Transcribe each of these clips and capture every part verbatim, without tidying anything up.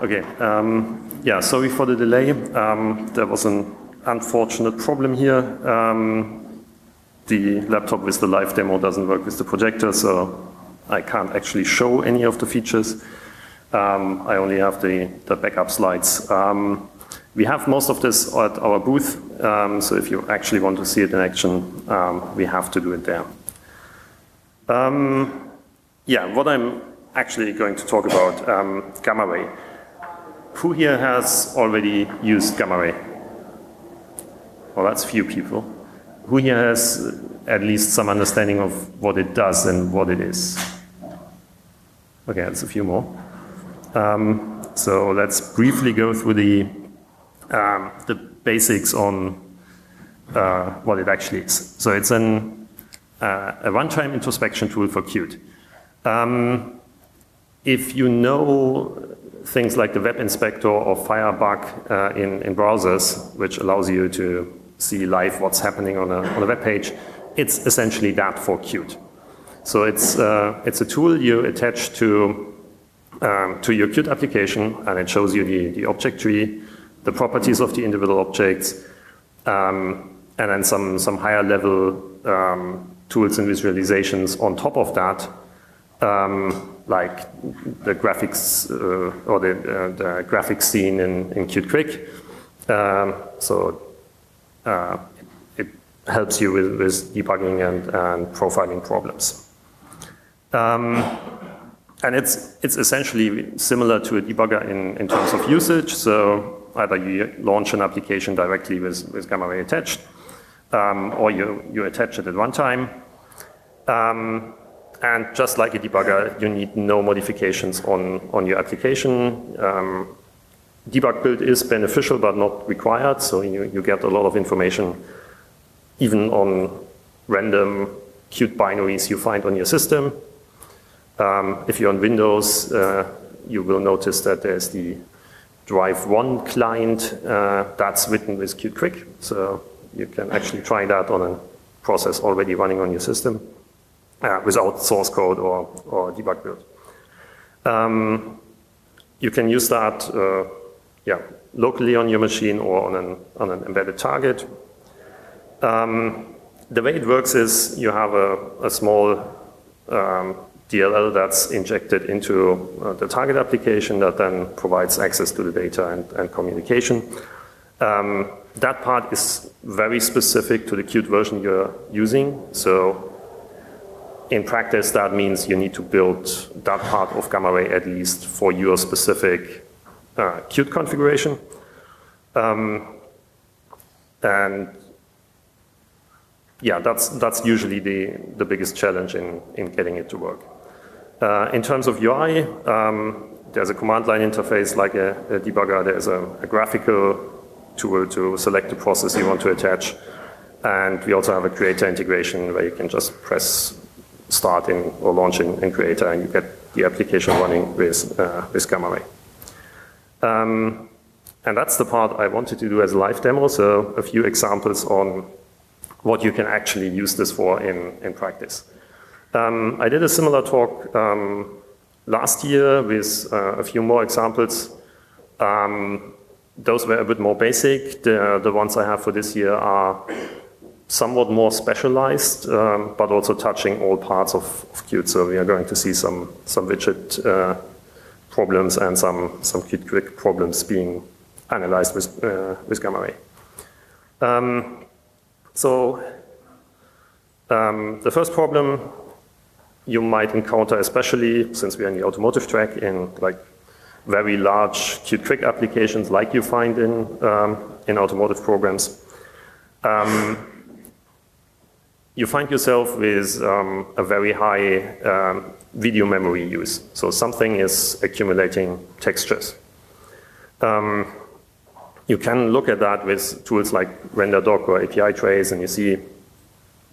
Okay, um, yeah, sorry for the delay. Um, there was an unfortunate problem here. Um, the laptop with the live demo doesn't work with the projector, so I can't actually show any of the features. Um, I only have the, the backup slides. Um, we have most of this at our booth, um, so if you actually want to see it in action, um, we have to do it there. Um, yeah, what I'm actually going to talk about, um, GammaRay. Who here has already used GammaRay? Well, that's few people. Who here has at least some understanding of what it does and what it is? Okay, that's a few more. Um, so let's briefly go through the, um, the basics on uh, what it actually is. So it's an, uh, a runtime introspection tool for Qt. Um, if you know things like the Web Inspector or Firebug uh, in, in browsers, which allows you to see live what's happening on a, on a web page, it's essentially that for Qt. So it's, uh, it's a tool you attach to, um, to your Qt application, and it shows you the, the object tree, the properties of the individual objects, um, and then some, some higher level um, tools and visualizations on top of that, um, like the graphics uh, or the, uh, the graphics scene in, in Qt Quick. Um, so uh, it helps you with, with debugging and, and profiling problems. Um, and it's, it's essentially similar to a debugger in, in terms of usage. So either you launch an application directly with, with GammaRay attached, um, or you, you attach it at runtime. Um, And just like a debugger, you need no modifications on, on your application. Um, debug build is beneficial but not required, so you, you get a lot of information even on random Qt binaries you find on your system. Um, if you're on Windows, uh, you will notice that there's the Drive One client uh, that's written with Qt Quick, so you can actually try that on a process already running on your system. Uh, without source code or, or debug build. Um, you can use that uh, yeah, locally on your machine or on an, on an embedded target. Um, the way it works is you have a, a small um, D L L that's injected into uh, the target application that then provides access to the data and, and communication. Um, that part is very specific to the Qt version you're using. So in practice, that means you need to build that part of GammaRay at least for your specific uh, Qt configuration. Um, and yeah, that's, that's usually the, the biggest challenge in, in getting it to work. Uh, in terms of U I, um, there's a command line interface like a, a debugger. There's a, a graphical tool to select the process you want to attach. And we also have a creator integration where you can just press starting or launching in Creator, and you get the application running with, uh, with GammaRay. Um, and that's the part I wanted to do as a live demo, so a few examples on what you can actually use this for in, in practice. Um, I did a similar talk um, last year with uh, a few more examples. Um, those were a bit more basic. The, the ones I have for this year are somewhat more specialized, um, but also touching all parts of, of Qt. So we are going to see some some widget uh, problems and some some Qt Quick problems being analyzed with uh, with GammaRay. Um, so um, the first problem you might encounter, especially since we are in the automotive track, in like very large Qt Quick applications, like you find in um, in automotive programs. Um, You find yourself with um, a very high um, video memory use. So something is accumulating textures. Um, you can look at that with tools like RenderDoc or A P I Trace, and you see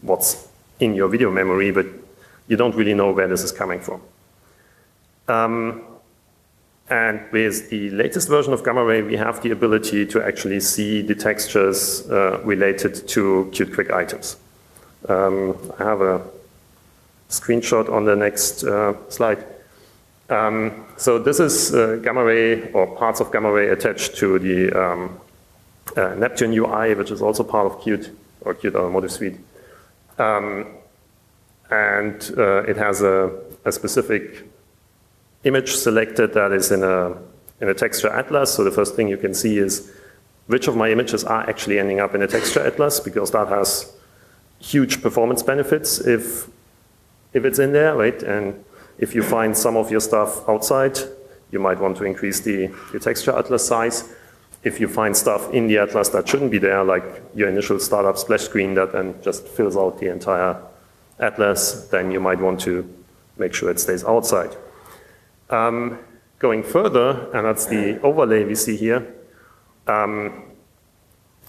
what's in your video memory, but you don't really know where this is coming from. Um, and with the latest version of GammaRay, we have the ability to actually see the textures uh, related to Qt Quick items. Um, I have a screenshot on the next uh, slide Um, so this is uh, GammaRay, or parts of GammaRay attached to the um, uh, Neptune U I, which is also part of Qt, or Qt Automotive Suite. Um, and uh, it has a, a specific image selected that is in a, in a texture atlas. So the first thing you can see is which of my images are actually ending up in a texture atlas, because that has huge performance benefits if, if it's in there, right? And if you find some of your stuff outside, you might want to increase the, the texture atlas size. If you find stuff in the atlas that shouldn't be there, like your initial startup splash screen that then just fills out the entire atlas, then you might want to make sure it stays outside. Um, going further, and that's the overlay we see here, um,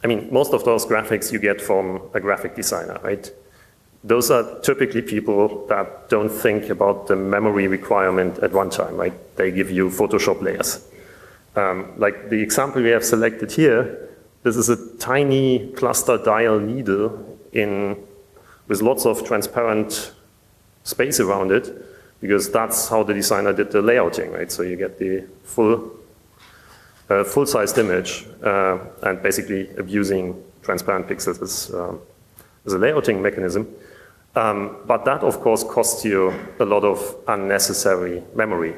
I mean, most of those graphics you get from a graphic designer, right? Those are typically people that don't think about the memory requirement at one time, right? They give you Photoshop layers. Um, like the example we have selected here, this is a tiny cluster dial needle in, with lots of transparent space around it, because that's how the designer did the layouting, right? So you get the full, uh, full-sized image, uh, and basically abusing transparent pixels as, um, as a layouting mechanism. Um, but that, of course, costs you a lot of unnecessary memory,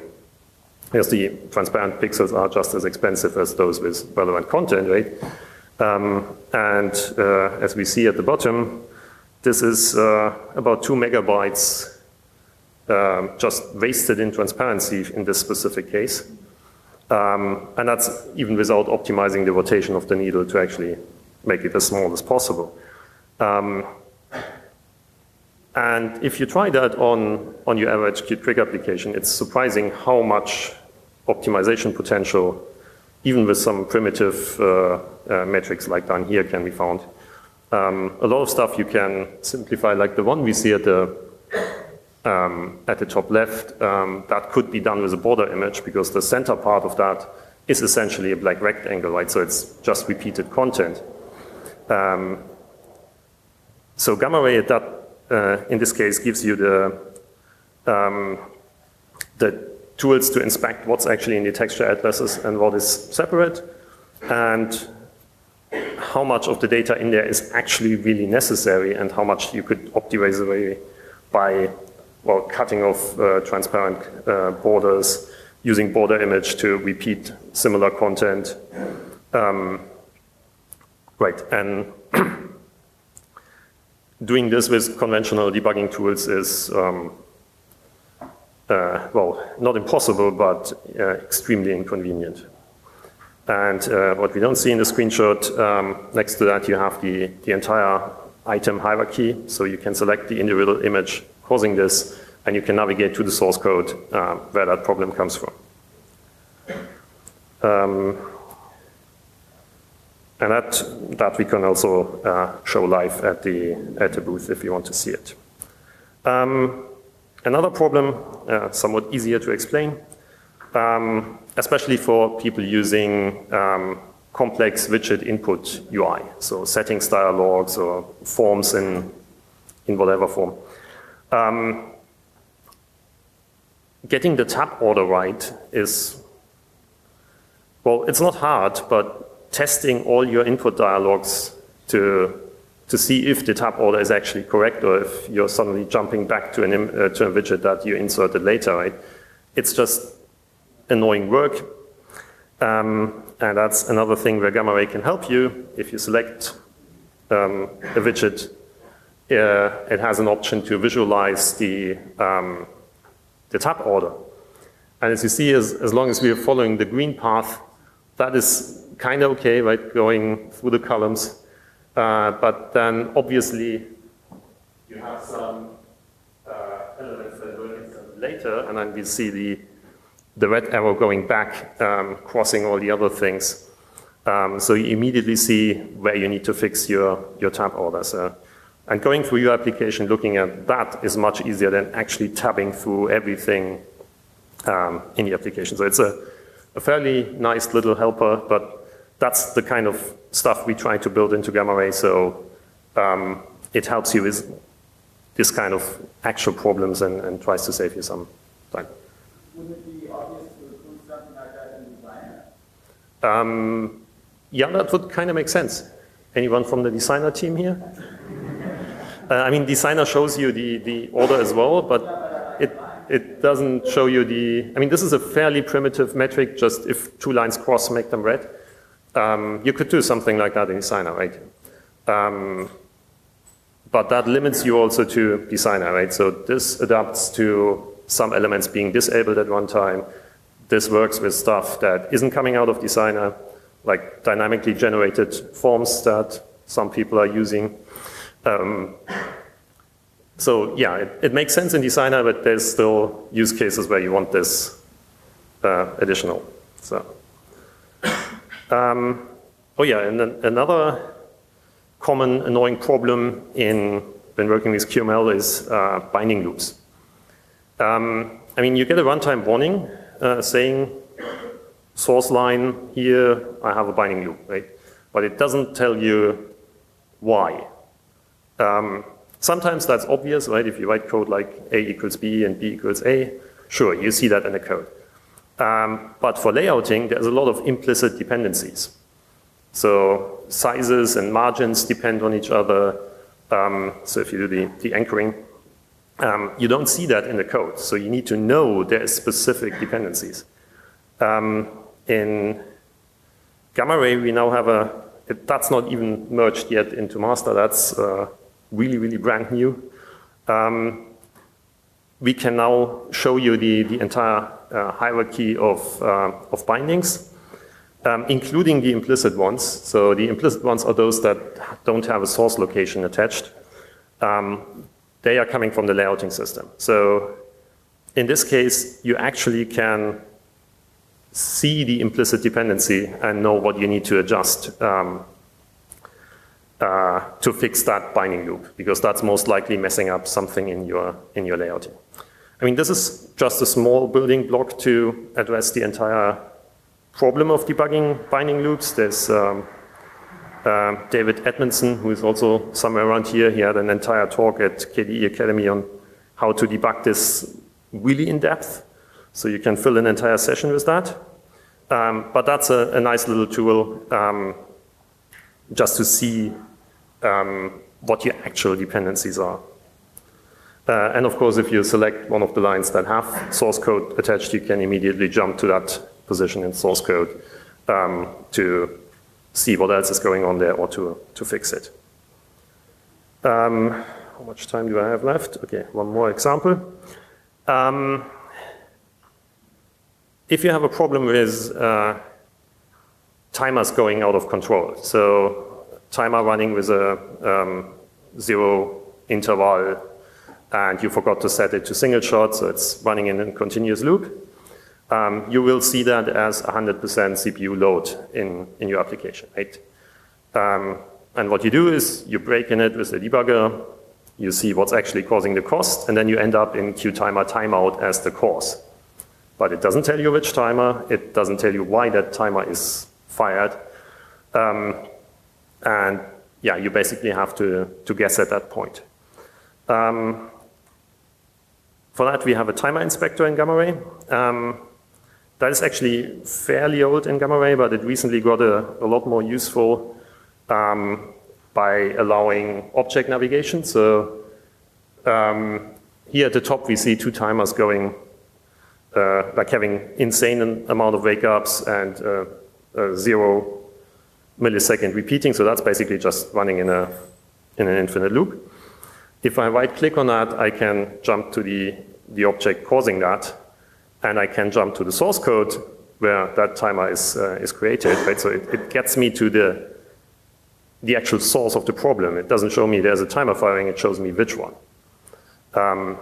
because the transparent pixels are just as expensive as those with relevant content, right? Um, and uh, as we see at the bottom, this is uh, about two megabytes Um, just wasted in transparency in this specific case. Um, and that's even without optimizing the rotation of the needle to actually make it as small as possible. Um, and if you try that on, on your average Qt Quick application, it's surprising how much optimization potential, even with some primitive uh, uh, metrics like down here, can be found. Um, a lot of stuff you can simplify, like the one we see at the Um, at the top left, um, that could be done with a border image, because the center part of that is essentially a black rectangle, right? So it's just repeated content. Um, so GammaRay, that uh, in this case, gives you the um, the tools to inspect what's actually in the texture atlases and what is separate, and how much of the data in there is actually really necessary, and how much you could optimize away by, well, cutting off uh, transparent uh, borders, using border image to repeat similar content. Um, right, and doing this with conventional debugging tools is, um, uh, well, not impossible, but uh, extremely inconvenient. And uh, what we don't see in the screenshot, um, next to that you have the, the entire item hierarchy, so you can select the individual image causing this, and you can navigate to the source code uh, where that problem comes from. Um, and that, that we can also uh, show live at the, at the booth if you want to see it. Um, another problem, uh, somewhat easier to explain, um, especially for people using um, complex widget input U I, so settings dialogs or forms in, in whatever form. Um, getting the tab order right is, well, it's not hard, but testing all your input dialogs to to see if the tab order is actually correct, or if you're suddenly jumping back to an im uh, to a widget that you inserted later, right? It's just annoying work, um, and that's another thing where GammaRay can help you. If you select um, a widget, Uh, it has an option to visualize the, um, the tab order. And as you see, as, as long as we are following the green path, that is kind of okay, right, going through the columns. Uh, but then, obviously, you have some uh, elements that will insert later, and then we see the, the red arrow going back, um, crossing all the other things. Um, so you immediately see where you need to fix your, your tab order. So, and going through your application, looking at that is much easier than actually tabbing through everything um, in the application. So it's a, a fairly nice little helper, but that's the kind of stuff we try to build into GammaRay. So um, it helps you with this kind of actual problems and, and tries to save you some time. wouldn't it be obvious to include something like that in design? Um, yeah, that would kind of make sense. Anyone from the designer team here? uh, I mean, designer shows you the, the order as well, but it, it doesn't show you the... I mean, this is a fairly primitive metric, just if two lines cross, make them red. Um, you could do something like that in designer, right? Um, but that limits you also to designer, right? So this adapts to some elements being disabled at one time. This works with stuff that isn't coming out of designer, like dynamically generated forms that some people are using. Um, so yeah, it, it makes sense in designer, but there's still use cases where you want this uh, additional. So, um, oh yeah, and then another common annoying problem in when working with Q M L is uh, binding loops. Um, I mean, you get a runtime warning uh, saying, source line here, I have a binding loop, right? But it doesn't tell you why. Um, sometimes that's obvious, right? If you write code like A equals B and B equals A, sure, you see that in the code. Um, but for layouting, there's a lot of implicit dependencies. So sizes and margins depend on each other. Um, so if you do the, the anchoring, um, you don't see that in the code. So you need to know there's specific dependencies. Um, In GammaRay, we now have a, it, that's not even merged yet into master, that's uh, really, really brand new. Um, we can now show you the, the entire uh, hierarchy of, uh, of bindings, um, including the implicit ones. So the implicit ones are those that don't have a source location attached. Um, they are coming from the layouting system. So in this case, you actually can see the implicit dependency and know what you need to adjust um, uh, to fix that binding loop, because that's most likely messing up something in your in your layouting. I mean, this is just a small building block to address the entire problem of debugging binding loops. There's um, uh, David Edmondson, who is also somewhere around here. He had an entire talk at K D E Academy on how to debug this really in depth. So you can fill an entire session with that. Um, but that's a, a nice little tool um, just to see um, what your actual dependencies are. Uh, and of course, if you select one of the lines that have source code attached, you can immediately jump to that position in source code um, to see what else is going on there or to, to fix it. Um, how much time do I have left? Okay, one more example. Um, If you have a problem with uh, timers going out of control, so timer running with a um, zero interval, and you forgot to set it to single shot, so it's running in a continuous loop, um, you will see that as one hundred percent C P U load in, in your application, right? Um, and what you do is you break in it with the debugger, you see what's actually causing the cost, and then you end up in QTimer timeout as the cause. But it doesn't tell you which timer, it doesn't tell you why that timer is fired. Um, and yeah, you basically have to, to guess at that point. Um, for that, we have a timer inspector in GammaRay. Um, that is actually fairly old in GammaRay, but it recently got a, a lot more useful um, by allowing object navigation. So um, here at the top, we see two timers going Uh, like having insane amount of wake-ups and uh, uh, zero millisecond repeating, so that's basically just running in a in an infinite loop. If I right-click on that, I can jump to the the object causing that, and I can jump to the source code where that timer is uh, is created. Right, so it, it gets me to the the actual source of the problem. It doesn't show me there's a timer firing; it shows me which one, um,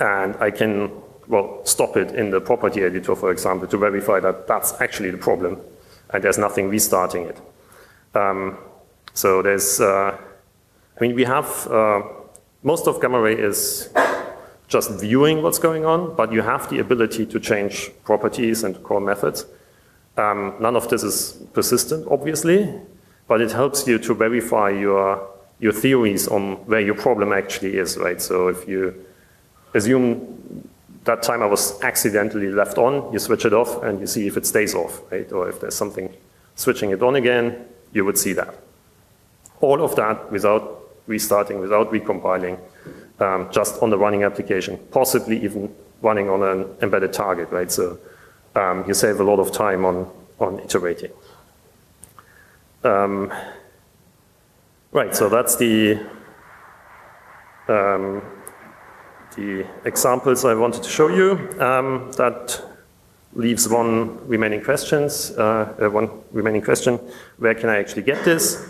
and I can. Well, stop it in the property editor, for example, to verify that that's actually the problem and there's nothing restarting it. Um, so there's, uh, I mean, we have, uh, most of GammaRay is just viewing what's going on, but you have the ability to change properties and call methods. Um, none of this is persistent, obviously, but it helps you to verify your, your theories on where your problem actually is, right? So if you assume that timer was accidentally left on, you switch it off and you see if it stays off, right? Or if there's something switching it on again, you would see that. All of that without restarting, without recompiling, um, just on the running application, possibly even running on an embedded target, right? So um, you save a lot of time on, on iterating. Um, right, so that's the, um, the examples I wanted to show you. Um, that leaves one remaining questions, uh, uh, one remaining question, where can I actually get this?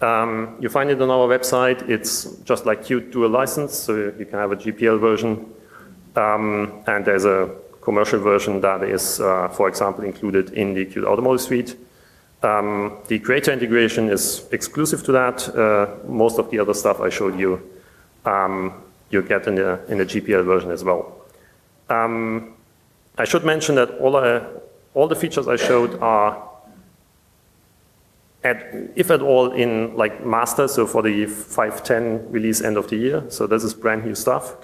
Um, you find it on our website. It's just like Qt dual license, so you can have a G P L version. Um, and there's a commercial version that is, uh, for example, included in the Qt Automotive Suite. Um, the creator integration is exclusive to that. Uh, most of the other stuff I showed you, um, you get in the, in the G P L version as well. Um, I should mention that all, I, all the features I showed are, at, if at all, in like master, so for the five ten release end of the year. So this is brand new stuff.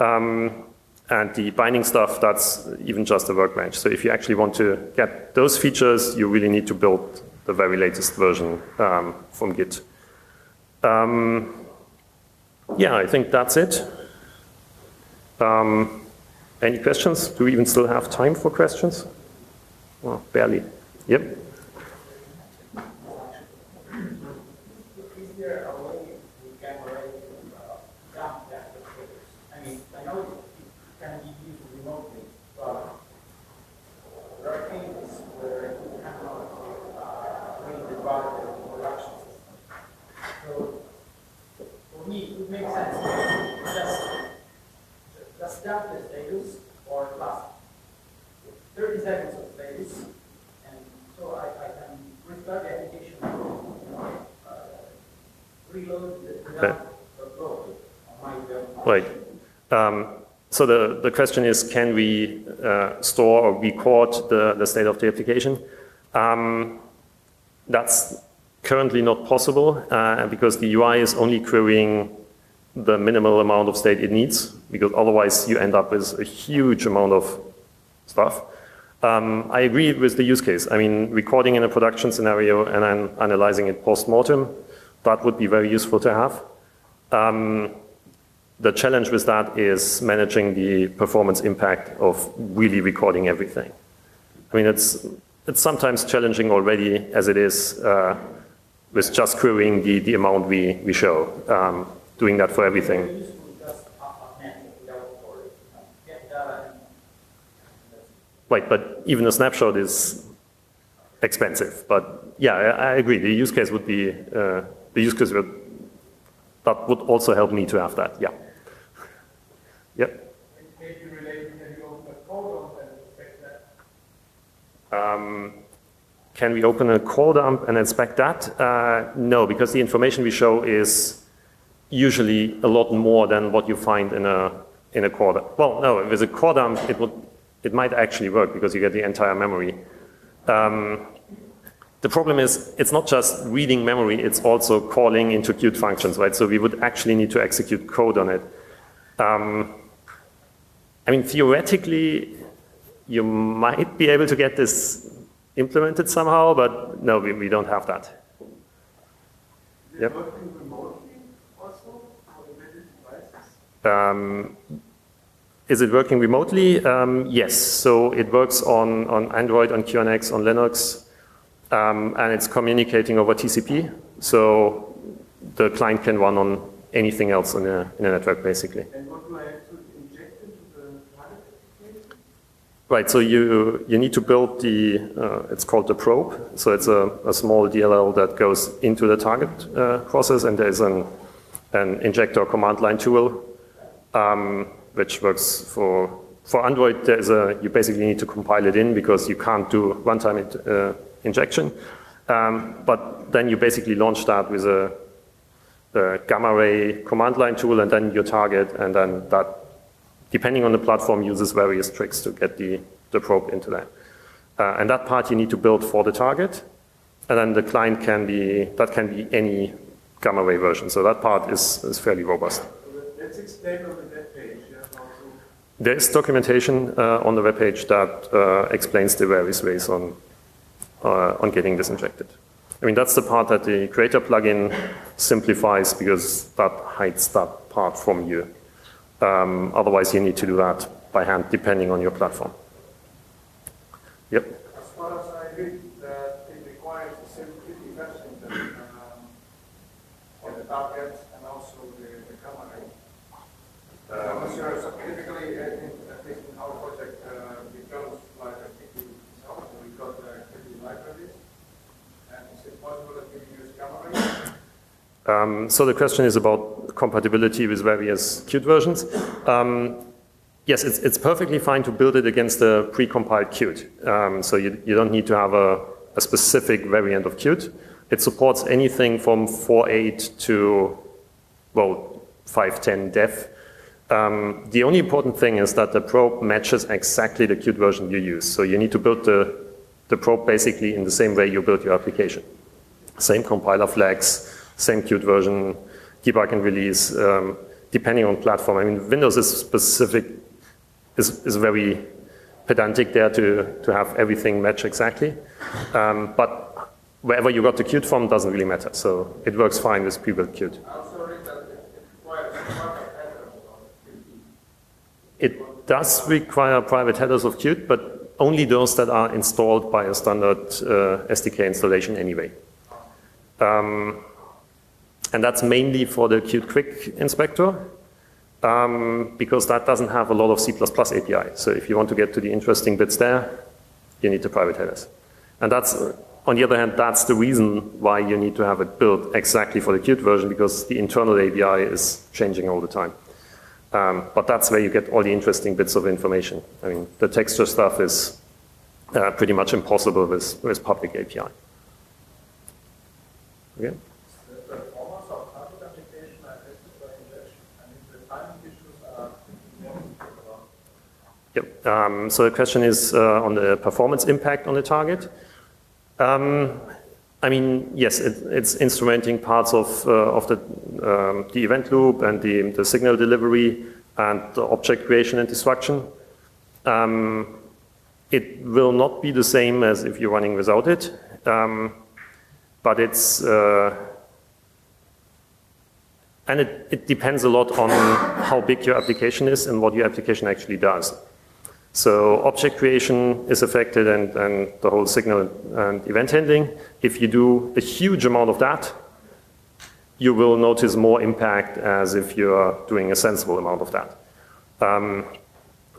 Um, and the binding stuff, that's even just a workbench. So if you actually want to get those features, you really need to build the very latest version um, from Git. Um, yeah, I think that's it. Um, any questions? Do we even still have time for questions? Well, barely. Yep. Right. Um, so the, the question is, can we uh, store or record the, the state of the application? Um, that's currently not possible uh, because the U I is only querying the minimal amount of state it needs, because otherwise you end up with a huge amount of stuff. Um, I agree with the use case. I mean, recording in a production scenario and then analyzing it post-mortem, that would be very useful to have. Um, The challenge with that is managing the performance impact of really recording everything. I mean, it's, it's sometimes challenging already as it is uh, with just querying the, the amount we, we show, um, doing that for everything. Right, but even a snapshot is expensive. But yeah, I, I agree. The use case would be, uh, the use case would, that would also help me to have that, yeah. Yep. Maybe related, can you open a call dump and inspect that? Um, can we open a call dump and inspect that? Uh, no, because the information we show is usually a lot more than what you find in a in a call dump. Well, no, with a call dump, it would it might actually work because you get the entire memory. Um, The problem is, it's not just reading memory, it's also calling into Qt functions, right? So we would actually need to execute code on it. Um, I mean, theoretically, you might be able to get this implemented somehow, but no, we, we don't have that. Yep. Um, Is it working remotely? Um, yes, so it works on, on Android, on Q N X, on Linux. Um, and it's communicating over T C P, so the client can run on anything else in a, in a network, basically. And what do I have to inject into the target application? Right, so you, you need to build the, uh, it's called the probe, so it's a, a small D L L that goes into the target uh, process, and there's an, an injector command line tool, um, which works for, for Android. There's a, you basically need to compile it in because you can't do runtime it, uh, injection, um, but then you basically launch that with a, a GammaRay command line tool, and then your target, and then that, depending on the platform, uses various tricks to get the, the probe into that. Uh, and that part you need to build for the target, and then the client can be, that can be any GammaRay version, so that part is, is fairly robust. Let's explain on the web page. Yeah, there is documentation uh, on the web page that uh, explains the various ways on uh, on getting this injected. I mean, that's the part that the creator plugin simplifies, because that hides that part from you. Um, otherwise, you need to do that by hand, depending on your platform. Yep. As far as I read, that it requires the same Qt version that, um, for the target and also the, the GammaRay. Uh, I'm not sure specifically uh, at least in our project uh, because like Qt itself, we got the Qt libraries, and is it possible that we use GammaRay? Um, so the question is about compatibility with various Qt versions. Um, Yes, it's, it's perfectly fine to build it against a pre-compiled Qt. Um, so you, you don't need to have a, a specific variant of Qt. It supports anything from four point eight to, well, five point ten dev. Um, the only important thing is that the probe matches exactly the Qt version you use. So you need to build the, the probe basically in the same way you build your application. Same compiler flags, same Qt version, debug and release, um, depending on platform. I mean, Windows is specific. Is, is very pedantic there to, to have everything match exactly. Um, but wherever you got the Qt from doesn't really matter. So it works fine with pre-built Qt. It does require private headers of Qt, but only those that are installed by a standard uh, S D K installation anyway. Um, and that's mainly for the Qt Quick Inspector. Um, because that doesn't have a lot of C plus plus A P I. So if you want to get to the interesting bits there, you need the private headers. And that's, on the other hand, that's the reason why you need to have it built exactly for the Qt version, because the internal A P I is changing all the time. Um, but that's where you get all the interesting bits of information. I mean, the texture stuff is uh, pretty much impossible with, with public A P I. Okay. Yep. Um, so the question is uh, on the performance impact on the target. Um, I mean, yes, it, it's instrumenting parts of uh, of the um, the event loop and the the signal delivery and the object creation and destruction. Um, it will not be the same as if you're running without it, um, but it's uh, and it it depends a lot on how big your application is and what your application actually does. So object creation is affected, and, and the whole signal and event handling. If you do a huge amount of that, you will notice more impact as if you're doing a sensible amount of that. Um,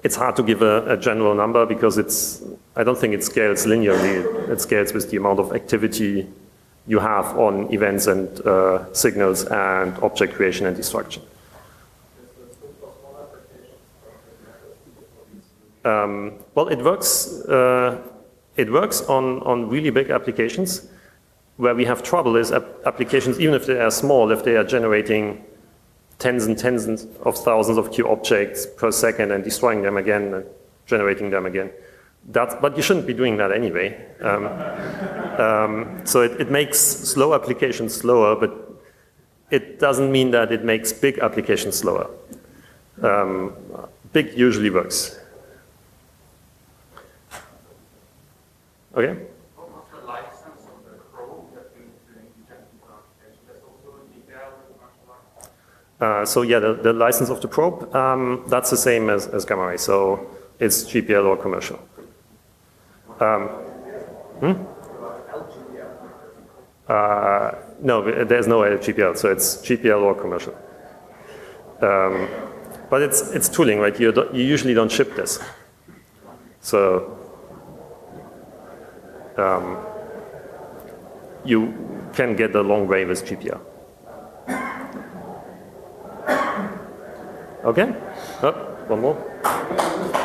it's hard to give a, a general number because it's, I don't think it scales linearly. It scales with the amount of activity you have on events and uh, signals and object creation and destruction. Um, well, it works. Uh, it works on on really big applications. Where we have trouble is ap applications, even if they are small, if they are generating tens and tens of thousands of Q objects per second and destroying them again, and generating them again. That's, but you shouldn't be doing that anyway. Um, um, so it, it makes slow applications slower, but it doesn't mean that it makes big applications slower. Um, big usually works. Okay. What's the license of the probe that you inject into the application? That's also detailed. Uh, so yeah, the, the license of the probe, um, that's the same as, as GammaRay. So it's G P L or commercial. Um, hmm? uh, no, there's no L G P L, so it's G P L or commercial. Um, but it's it's tooling, right? You don't, you usually don't ship this. So. Um, you can get a long way with G P L. Okay? Oh, one more.